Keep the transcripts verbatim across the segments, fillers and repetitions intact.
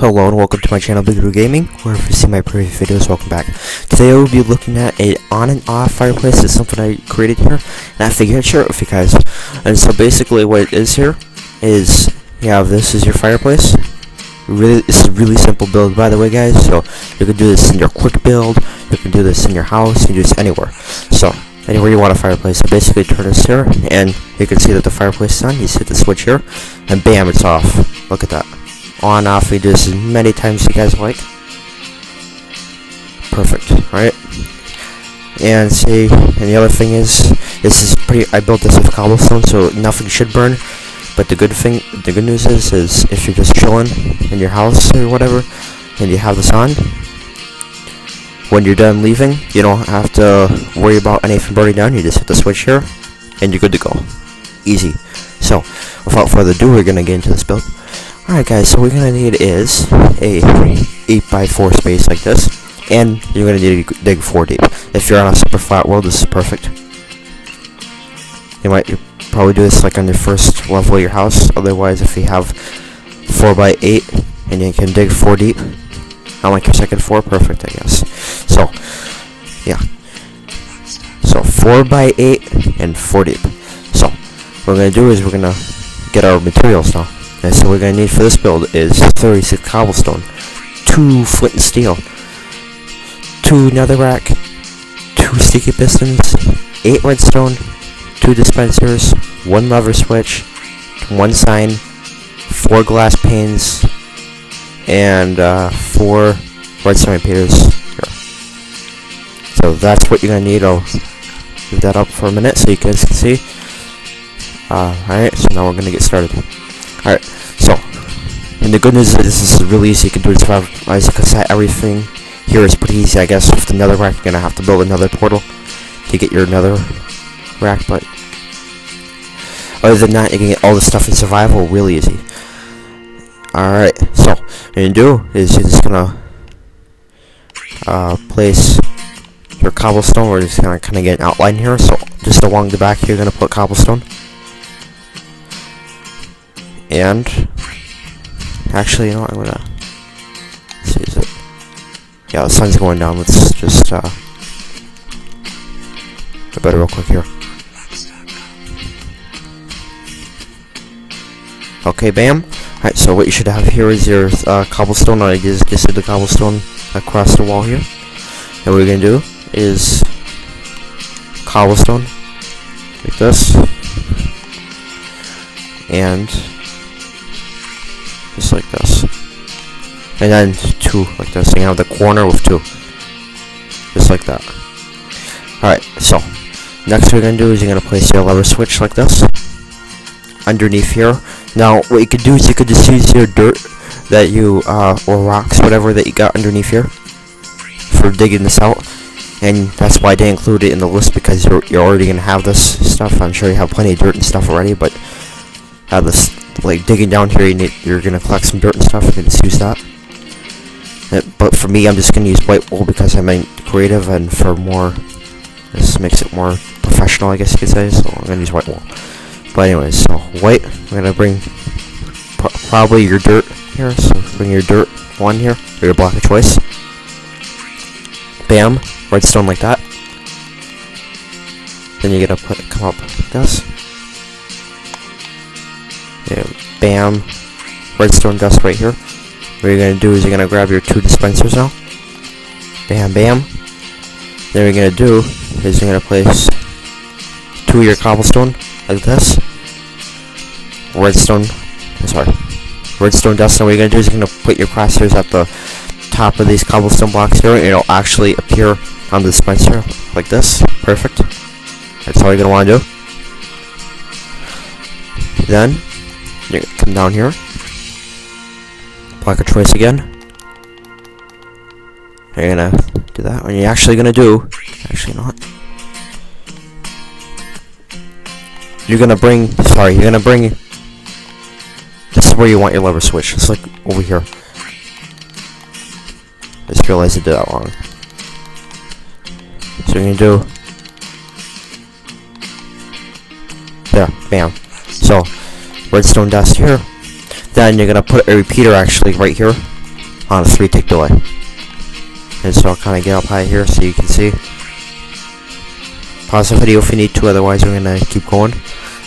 Hello and welcome to my channel, Biggeroo Gaming, or if you see my previous videos, welcome back. Today I will be looking at an on and off fireplace. It's something I created here, and I figured I'd share it with you guys. And so basically what it is here is, yeah, this is your fireplace. Really, it's a really simple build, by the way, guys. So you can do this in your quick build, you can do this in your house, you can do this anywhere. So anywhere you want a fireplace. So basically turn this here, and you can see that the fireplace is on. You just hit the switch here, and bam, it's off. Look at that. On, off, we do this as many times as you guys like. Perfect, right? And see, and the other thing is, this is pretty, I built this with cobblestone, so nothing should burn. But the good thing, the good news is, is if you're just chilling in your house or whatever, and you have this on, when you're done leaving, you don't have to worry about anything burning down. You just hit the switch here, and you're good to go. Easy. So, without further ado, we're gonna get into this build. Alright guys, so what we're going to need is a eight by four space like this, and you're going to need to dig four deep. If you're on a super flat world, this is perfect. You might probably do this like on your first level of your house. Otherwise, if you have four by eight and you can dig four deep, on like your second floor, perfect, I guess. So, yeah. So, four by eight and four deep. So, what we're going to do is we're going to get our materials now. And so what we're going to need for this build is thirty-six cobblestone, two flint and steel, two netherrack, two sticky pistons, eight redstone, two dispensers, one lever switch, one sign, four glass panes, and uh, four redstone repeaters. Here. So that's what you're going to need. I'll leave that up for a minute so you guys can see. Uh, Alright, so now we're going to get started. Alright, so, and the good news is that this is really easy. You can do it as a cassette. Everything here is pretty easy, I guess. With the nether rack, you're going to have to build another portal to get your nether rack, but other than that, you can get all the stuff in survival really easy. Alright, so, what you do is you're just going to uh, place your cobblestone. We're just going to kind of get an outline here, so just along the back here, you're going to put cobblestone. And actually, you know what, I'm gonna see, is it, yeah, the sun's going down. Let's just uh do better real quick here. Okay, bam. Alright, so what you should have here is your uh, cobblestone. I just just did the cobblestone across the wall here, and what we're gonna do is cobblestone like this, and just like this, and then two like this, and you have the corner with two, just like that. Alright, so next we're going to do is you're going to place your lever switch like this underneath here. Now what you could do is you could just use your dirt that you uh, or rocks, whatever that you got underneath here for digging this out, and that's why they include it in the list, because you're, you're already going to have this stuff. I'm sure you have plenty of dirt and stuff already, but have this like digging down here, you need, you're gonna collect some dirt and stuff, and just use that. It, but for me, I'm just gonna use white wool because I'm creative, and for more, this makes it more professional, I guess you could say. So I'm gonna use white wool. But anyways, so white, I'm gonna bring pro probably your dirt here. So bring your dirt one here, or your block of choice. Bam, redstone like that. Then you're gonna put come up like this. Bam, redstone dust right here. What you're going to do is you're going to grab your two dispensers now. Bam, bam. Then what you're going to do is you're going to place two of your cobblestone like this. Redstone, sorry, redstone dust. Now what you're going to do is you're going to put your crosshairs at the top of these cobblestone blocks here, and it'll actually appear on the dispenser like this. Perfect. That's all you're going to want to do. Then you come down here, block of choice again, and you're gonna do that. What you're actually gonna do, actually not, you're gonna bring, sorry, you're gonna bring, this is where you want your lever switch, it's like over here. I just realized I did that wrong. So you're gonna do, there, bam, so redstone dust here. Then you're gonna put a repeater actually right here on a three tick delay. And so I'll kind of get up high here so you can see. Pause the video if you need to, otherwise we're going to keep going.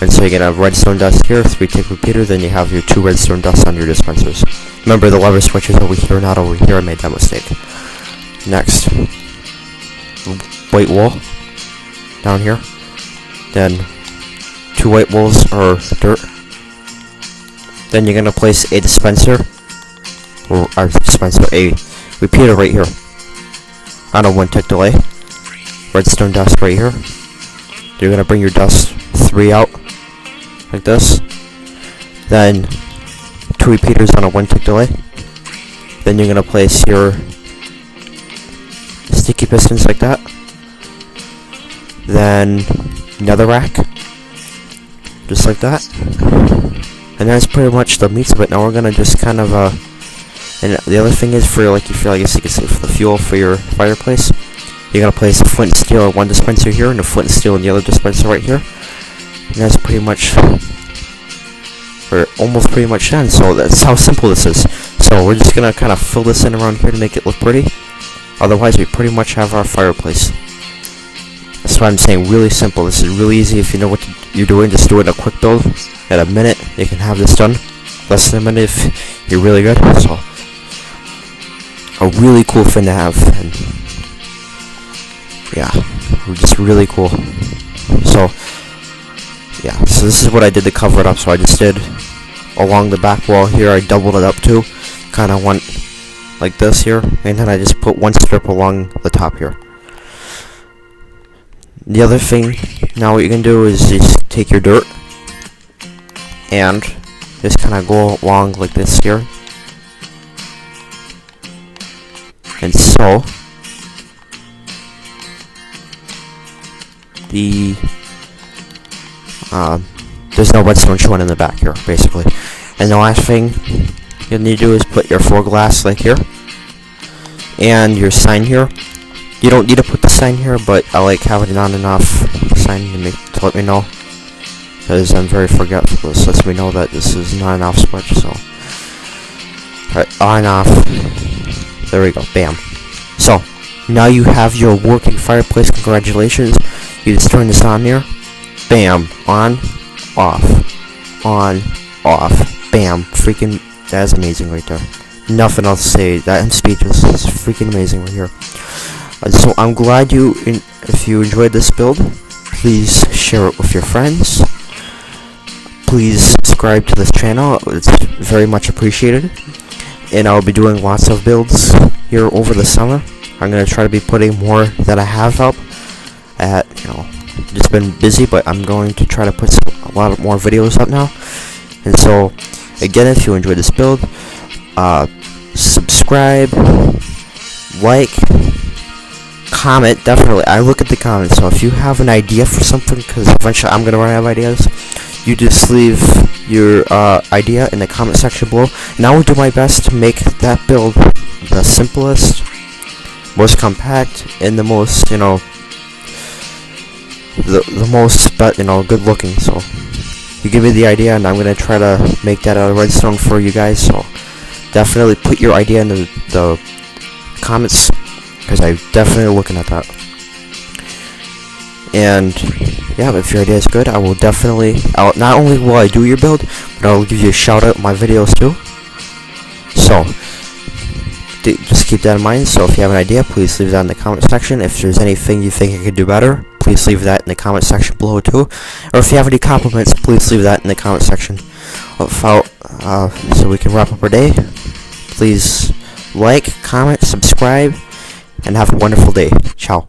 And so you get a redstone dust here, three tick repeater, then you have your two redstone dust on your dispensers. Remember the lever switch is over here, not over here. I made that mistake. Next, white wool down here. Then two white wools or dirt. Then you're gonna place a dispenser or a dispenser, a repeater right here. On a one tick delay. Redstone dust right here. You're gonna bring your dust three out like this, then two repeaters on a one tick delay. Then you're gonna place your sticky pistons like that, then another rack just like that, and that's pretty much the meat of it. Now we're gonna just kind of uh and the other thing is, for like, if you, I guess you could say, for the fuel for your fireplace, you're gonna place a flint and steel in one dispenser here and a flint and steel in the other dispenser right here. And that's pretty much, or almost pretty much done. So that's how simple this is. So we're just gonna kind of fill this in around here to make it look pretty. Otherwise we pretty much have our fireplace. That's why I'm saying really simple. This is really easy. If you know what you're doing, just do it in a quick build. At a minute you can have this done. Less than a minute if you're really good. So a really cool thing to have, and yeah, just really cool. So yeah, so this is what I did to cover it up. So I just did along the back wall here, I doubled it up too, kind of went like this here, and then I just put one strip along the top here. The other thing, now what you can do is just take your dirt and just kind of go along like this here. And so the Um, there's no redstone showing in the back here, basically. And the last thing you'll need to do is put your four glass like here, and your sign here. You don't need to put the sign here, but I like having it on and off sign to, make, to let me know, because I'm very forgetful. This lets me know that this is not an off switch. So, alright, on off. There we go. Bam. So now you have your working fireplace. Congratulations. You just turn this on here. Bam, on, off, on, off, bam, freaking, that is amazing right there. Nothing else to say, that I'm speechless, it's freaking amazing right here. Uh, so I'm glad you, in, if you enjoyed this build, please share it with your friends. Please subscribe to this channel, it's very much appreciated. And I'll be doing lots of builds here over the summer. I'm going to try to be putting more that I have up at, you know, just been busy, but I'm going to try to put a lot more videos up now. And so again, if you enjoyed this build, uh, subscribe, like, comment. Definitely I look at the comments, so if you have an idea for something, because eventually I'm gonna run out of ideas, you just leave your uh, idea in the comment section below, and I will do my best to make that build the simplest, most compact, and the most, you know, The, the most, but you know, good looking. So you give me the idea, and I'm gonna try to make that out of redstone for you guys. So definitely put your idea in the, the comments, because I'm definitely looking at that. And yeah, if your idea is good, I will definitely, I'll, not only will I do your build, but I'll give you a shout out in my videos too. So just keep that in mind. So if you have an idea, please leave that in the comment section. If there's anything you think I could do better, please leave that in the comment section below too. Or if you have any compliments, please leave that in the comment section. Without, uh, so we can wrap up our day. Please like, comment, subscribe, and have a wonderful day. Ciao.